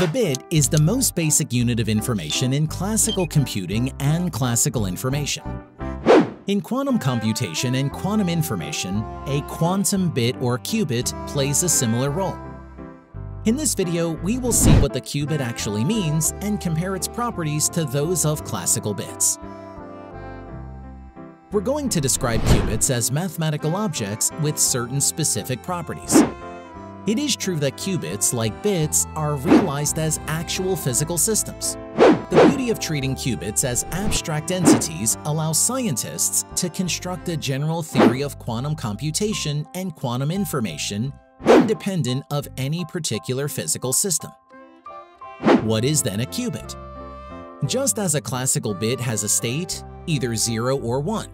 The bit is the most basic unit of information in classical computing and classical information. In quantum computation and quantum information, a quantum bit or qubit plays a similar role. In this video, we will see what the qubit actually means and compare its properties to those of classical bits. We're going to describe qubits as mathematical objects with certain specific properties. It is true that qubits, like bits, are realized as actual physical systems. The beauty of treating qubits as abstract entities allows scientists to construct a general theory of quantum computation and quantum information independent of any particular physical system. What is then a qubit? Just as a classical bit has a state, either 0 or 1,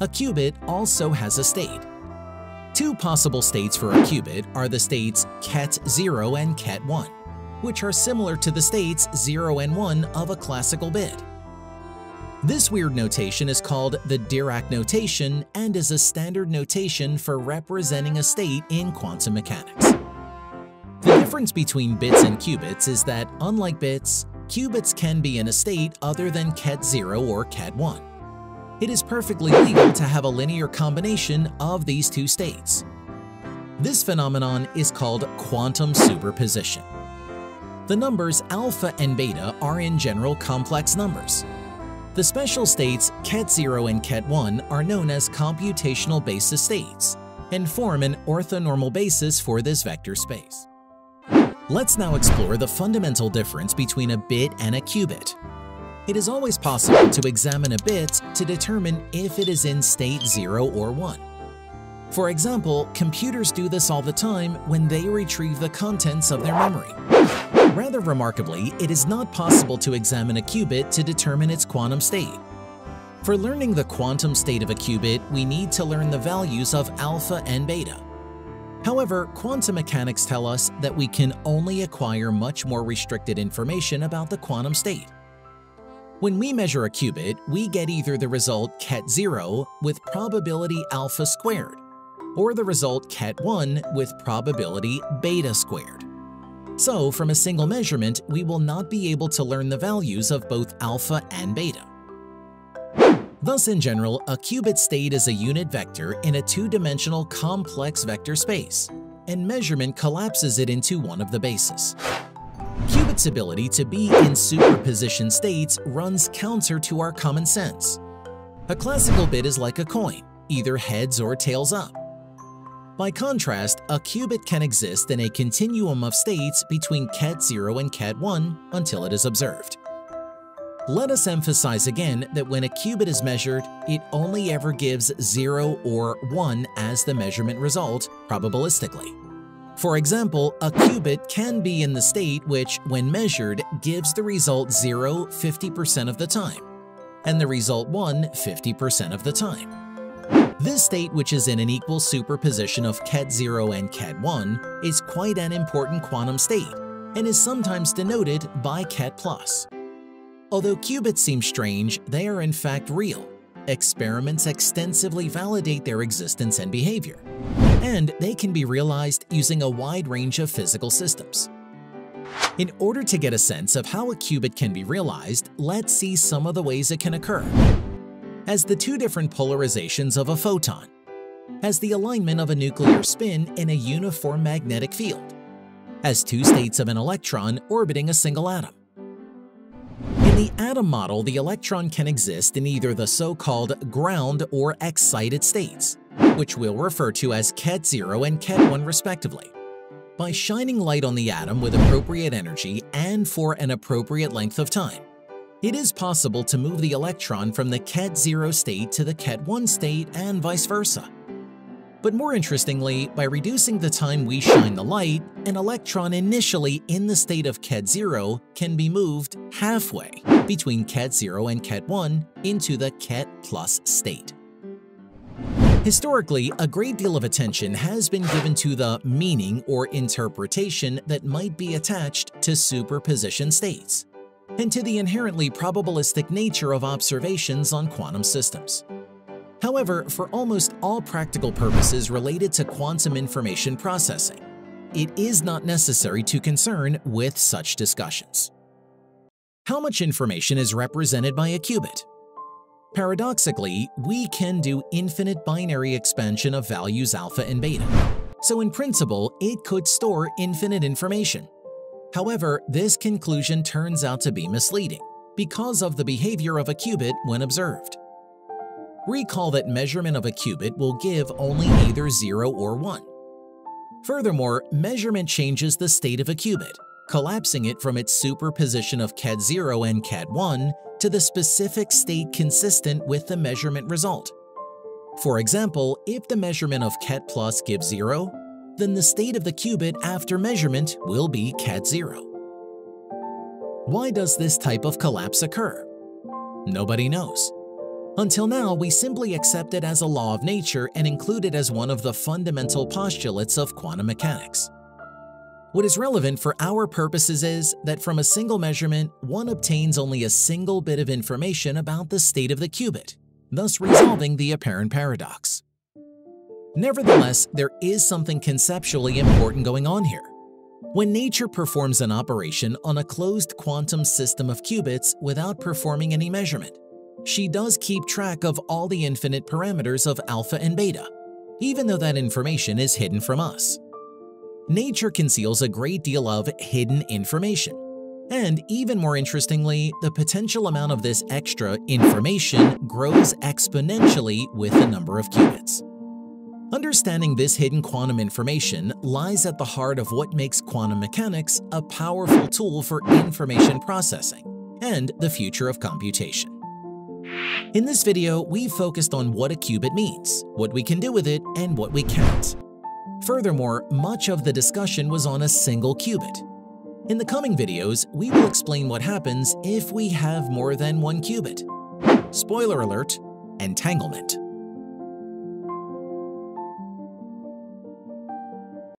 a qubit also has a state. Two possible states for a qubit are the states ket 0 and ket 1. Which are similar to the states 0 and 1 of a classical bit. This weird notation is called the Dirac notation and is a standard notation for representing a state in quantum mechanics. The difference between bits and qubits is that, unlike bits, qubits can be in a state other than ket 0 or ket 1. It is perfectly legal to have a linear combination of these two states. This phenomenon is called quantum superposition. The numbers alpha and beta are in general complex numbers. The special states ket 0 and ket 1 are known as computational basis states and form an orthonormal basis for this vector space. Let's now explore the fundamental difference between a bit and a qubit. It is always possible to examine a bit to determine if it is in state 0 or 1. For example, computers do this all the time when they retrieve the contents of their memory. Rather remarkably, it is not possible to examine a qubit to determine its quantum state. For learning the quantum state of a qubit, we need to learn the values of alpha and beta. However, quantum mechanics tell us that we can only acquire much more restricted information about the quantum state. When we measure a qubit, we get either the result ket 0 with probability alpha squared, or the result ket 1 with probability beta squared. So, from a single measurement, we will not be able to learn the values of both alpha and beta. Thus, in general, a qubit state is a unit vector in a two-dimensional complex vector space, and measurement collapses it into one of the bases. Qubit's ability to be in superposition states runs counter to our common sense. A classical bit is like a coin, either heads or tails up. By contrast, a qubit can exist in a continuum of states between ket 0 and ket 1 until it is observed. Let us emphasize again that when a qubit is measured, it only ever gives 0 or 1 as the measurement result, probabilistically. For example, a qubit can be in the state which, when measured, gives the result 0 50% of the time, and the result 1 50% of the time. This state, which is in an equal superposition of ket 0 and ket 1, is quite an important quantum state and is sometimes denoted by ket plus. Although qubits seem strange, they are in fact real. Experiments extensively validate their existence and behavior, and they can be realized using a wide range of physical systems. In order to get a sense of how a qubit can be realized, let's see some of the ways it can occur. As the two different polarizations of a photon, as the alignment of a nuclear spin in a uniform magnetic field, as two states of an electron orbiting a single atom. In the atom model, the electron can exist in either the so-called ground or excited states, which we'll refer to as ket 0 and ket 1 respectively. By shining light on the atom with appropriate energy and for an appropriate length of time, it is possible to move the electron from the ket 0 state to the ket 1 state and vice versa. But more interestingly, by reducing the time we shine the light, an electron initially in the state of ket 0 can be moved halfway between ket 0 and ket 1 into the ket plus state. Historically, a great deal of attention has been given to the meaning or interpretation that might be attached to superposition states, and to the inherently probabilistic nature of observations on quantum systems. However, for almost all practical purposes related to quantum information processing, it is not necessary to concern with such discussions. How much information is represented by a qubit? Paradoxically, we can do infinite binary expansion of values alpha and beta, so in principle, it could store infinite information. However, this conclusion turns out to be misleading because of the behavior of a qubit when observed. Recall that measurement of a qubit will give only either 0 or 1. Furthermore, measurement changes the state of a qubit, collapsing it from its superposition of ket 0 and ket 1 to the specific state consistent with the measurement result. For example, if the measurement of ket plus gives 0, then the state of the qubit after measurement will be ket 0. Why does this type of collapse occur? Nobody knows. Until now, we simply accept it as a law of nature and include it as one of the fundamental postulates of quantum mechanics. What is relevant for our purposes is that from a single measurement, one obtains only a single bit of information about the state of the qubit, thus resolving the apparent paradox. Nevertheless, there is something conceptually important going on here. When nature performs an operation on a closed quantum system of qubits without performing any measurement, she does keep track of all the infinite parameters of alpha and beta, even though that information is hidden from us. Nature conceals a great deal of hidden information, and even more interestingly, the potential amount of this extra information grows exponentially with the number of qubits. Understanding this hidden quantum information lies at the heart of what makes quantum mechanics a powerful tool for information processing and the future of computation. In this video, we focused on what a qubit means, what we can do with it, and what we can't. Furthermore, much of the discussion was on a single qubit. In the coming videos, we will explain what happens if we have more than one qubit. Spoiler alert: entanglement.